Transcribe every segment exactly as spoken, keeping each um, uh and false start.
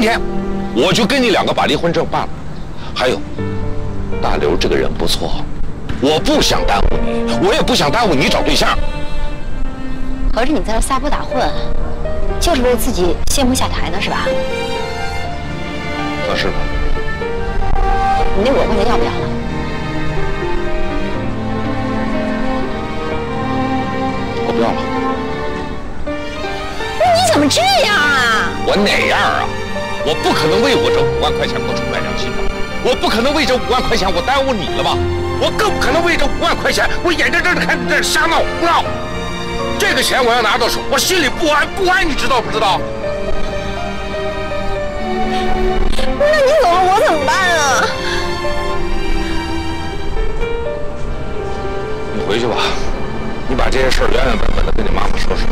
明天我就跟你两个把离婚证办了。还有，大刘这个人不错，我不想耽误你，我也不想耽误你找对象。合着你在这撒泼打混，就是为自己卸磨下台呢，是吧？那是吧？你那五万块钱要不要了？ 我不要了。那你怎么这样啊？我哪样啊？我不可能为我这五万块钱我出卖良心吧？我不可能为这五万块钱我耽误你了吧？我更不可能为这五万块钱我眼睁睁的看你在瞎闹胡闹。这个钱我要拿到手，我心里不安不安，你知道不知道？那你走了，我怎么办啊？你回去吧。 你把这些事儿原原本本的跟你妈妈说说，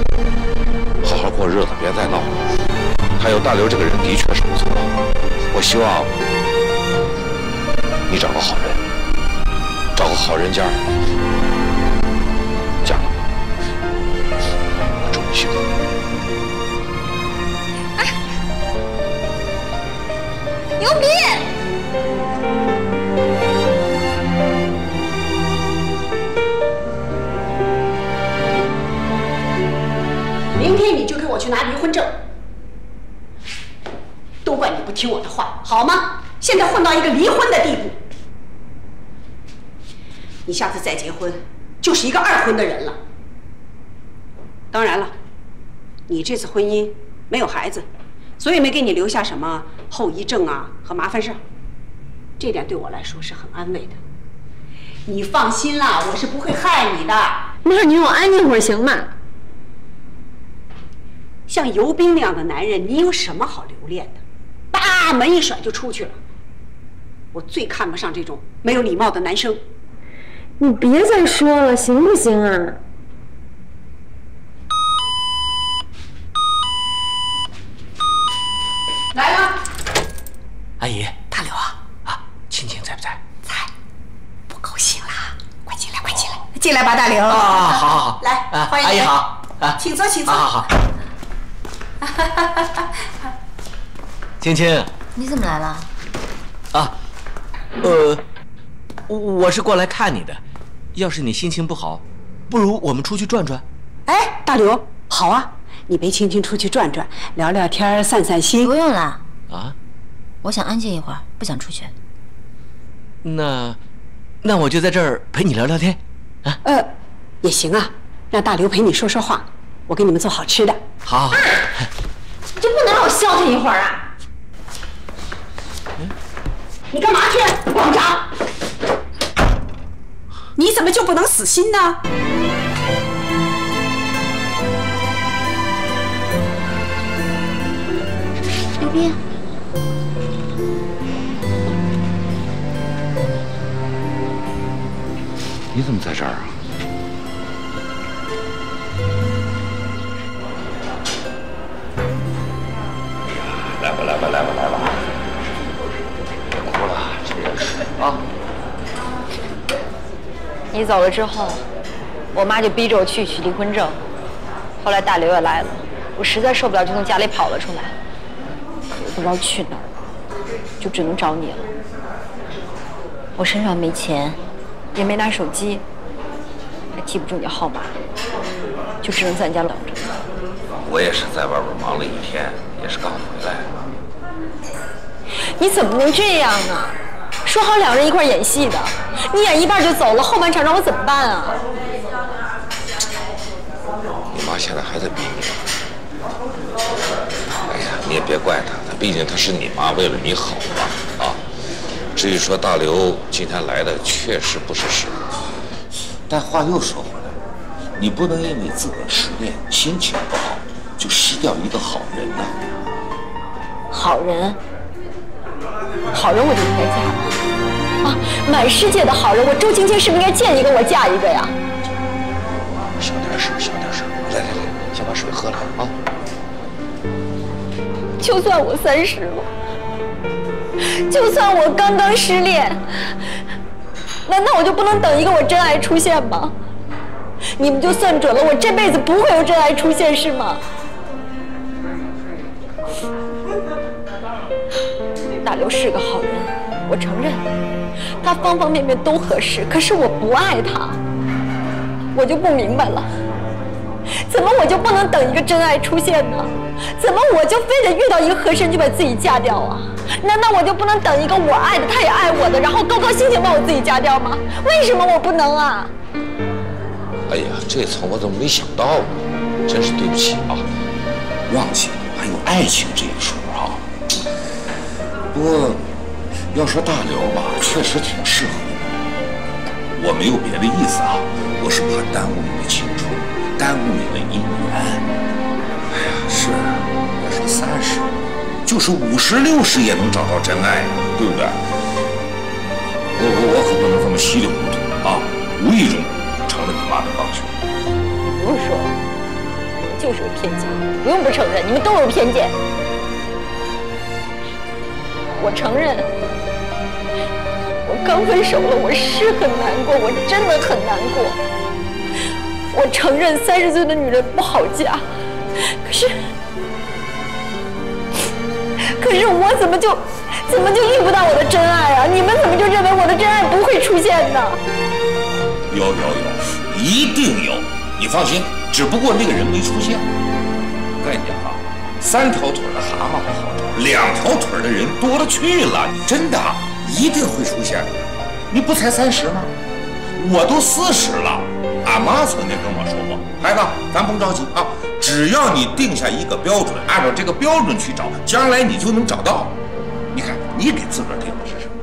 好好过日子，别再闹了。还有大刘这个人的确是不错，我希望你找个好人，找个好人家，嫁了，我祝你幸福。哎，牛逼！ 明天你就跟我去拿离婚证，都怪你不听我的话，好吗？现在混到一个离婚的地步，你下次再结婚就是一个二婚的人了。当然了，你这次婚姻没有孩子，所以没给你留下什么后遗症啊和麻烦事儿，这点对我来说是很安慰的。你放心啦，我是不会害你的。妈，你让我安静会儿行吗？ 像尤斌那样的男人，你有什么好留恋的？叭，门一甩就出去了。我最看不上这种没有礼貌的男生。你别再说了，行不行啊？来了，阿姨，大刘啊啊，青青在不在？在，不高兴啦，快进来，快进来，进来吧，大刘。啊，好好好，来，欢迎阿姨好啊，请坐，请坐，好好好。 青青，你怎么来了？啊，呃，我是过来看你的。要是你心情不好，不如我们出去转转。哎，大刘，好啊，你陪青青出去转转，聊聊天，散散心。不用了。啊，我想安静一会儿，不想出去。那，那我就在这儿陪你聊聊天。啊，呃，也行啊，让大刘陪你说说话。 我给你们做好吃的。好，你就不能让我消停一会儿啊？你干嘛去？王长，你怎么就不能死心呢？刘斌，你怎么在这儿啊？ 来吧，来吧，来吧，来吧！别哭了，真是啊！你走了之后，我妈就逼着我去取离婚证。后来大刘也来了，我实在受不了，就从家里跑了出来，也不知道去哪儿，就只能找你了。我身上没钱，也没拿手机，还记不住你的号码，就只能在你家等着。我也是在外边忙了一天。 也是刚回来，你怎么能这样呢？说好两人一块演戏的，你演一半就走了，后半场让我怎么办啊？你妈现在还在逼你。哎呀，你也别怪她，她毕竟她是你妈，为了你好嘛啊。至于说大刘今天来的确实不是时候，但话又说回来，你不能因为自个儿失恋，心情不好。 就失掉一个好人了。好人，好人我就应该嫁了啊！满世界的好人，我周青青是不是应该见一个我嫁一个呀？小点声，小点声！来来来，先把水喝了啊！就算我三十了，就算我刚刚失恋，难道我就不能等一个我真爱出现吗？你们就算准了，我这辈子不会有真爱出现，是吗？大刘是个好人，我承认，他方方面面都合适。可是我不爱他，我就不明白了，怎么我就不能等一个真爱出现呢？怎么我就非得遇到一个合适就把自己嫁掉啊？难道我就不能等一个我爱的，他也爱我的，然后高高兴兴把我自己嫁掉吗？为什么我不能啊？哎呀，这层我怎么没想到呢？真是对不起啊，忘记了还有爱情这一说啊。不过，要说大刘吧，确实挺适合你。我没有别的意思啊，我是怕耽误你的青春，耽误你的姻缘。 是，别说三十，就是五十六十也能找到真爱，对不对？我我我可不能这么稀里糊涂啊！无意中成了你妈的帮凶。不是说，就是有偏见，不用不承认，你们都有偏见。我承认，我刚分手了，我是很难过，我真的很难过。我承认，三十岁的女人不好嫁。 可是，可是我怎么就怎么就遇不到我的真爱啊？你们怎么就认为我的真爱不会出现呢？有有有，一定有，你放心，只不过那个人没出现。我跟你讲啊，三条腿的蛤蟆不好找，两条腿的人多了去了，真的一定会出现。你不才三十吗？我都四十了，俺妈曾经跟我说过，孩子，咱甭着急啊。 只要你定下一个标准，按照这个标准去找，将来你就能找到。你看，你给自个儿定的是什么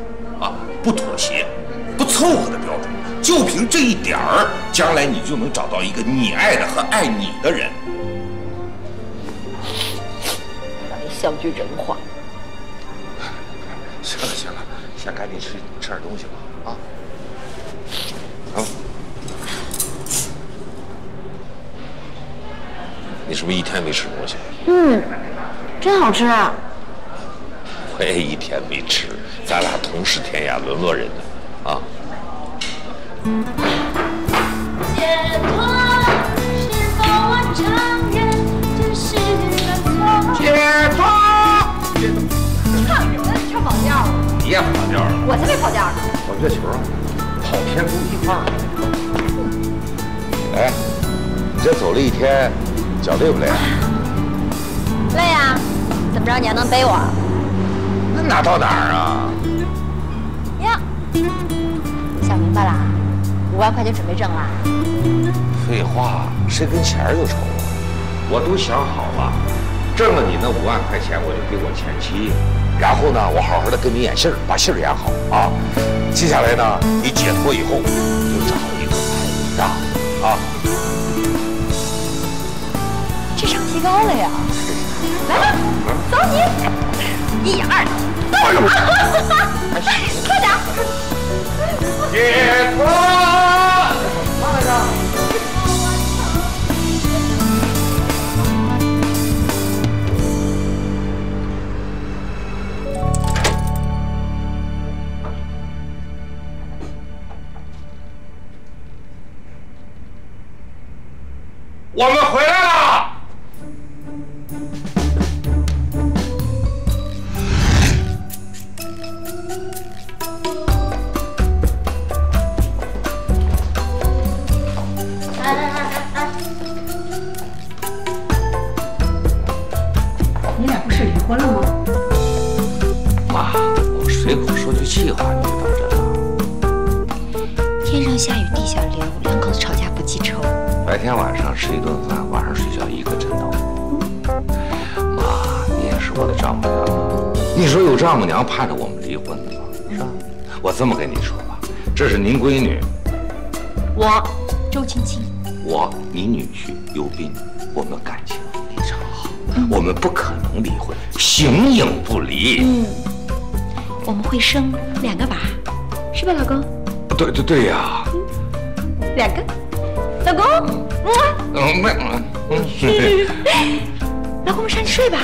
啊？不妥协、不凑合的标准，就凭这一点儿，将来你就能找到一个你爱的和爱你的人。让你像句人话。行了行了，先赶紧吃吃点东西吧，啊。好。 你是不是一天没吃东西？嗯，真好吃啊！我也一天没吃，咱俩同是天涯沦落人呢，啊！解脱，解脱！唱什么？唱跑调了！你也跑调了！我才没跑调呢！我这球啊，跑偏不一块儿了。哎，你这走了一天。 脚累不累啊？累啊！怎么着你还能背我？那哪到哪儿啊？呀，你想明白了？五万块钱准备挣了？废话，谁跟钱有仇啊？我都想好了，挣了你那五万块钱，我就给我前妻，然后呢，我好好的跟你演戏，把戏演好啊。接下来呢，你解脱以后，就找一个爱你的啊。 智商提高了呀！来吧，走你！一二，走！快点！解脱！慢点啊！我们回来了。 丈母娘盼着我们离婚的嘛，是吧？我这么跟你说吧，这是您闺女，我周青青，我你女婿尤斌，我们感情非常好，嗯、我们不可能离婚，形影不离。嗯，我们会生两个娃，是吧，老公？对对对呀、啊嗯，两个，老公，嗯，嗯，嗯，老公上去睡吧。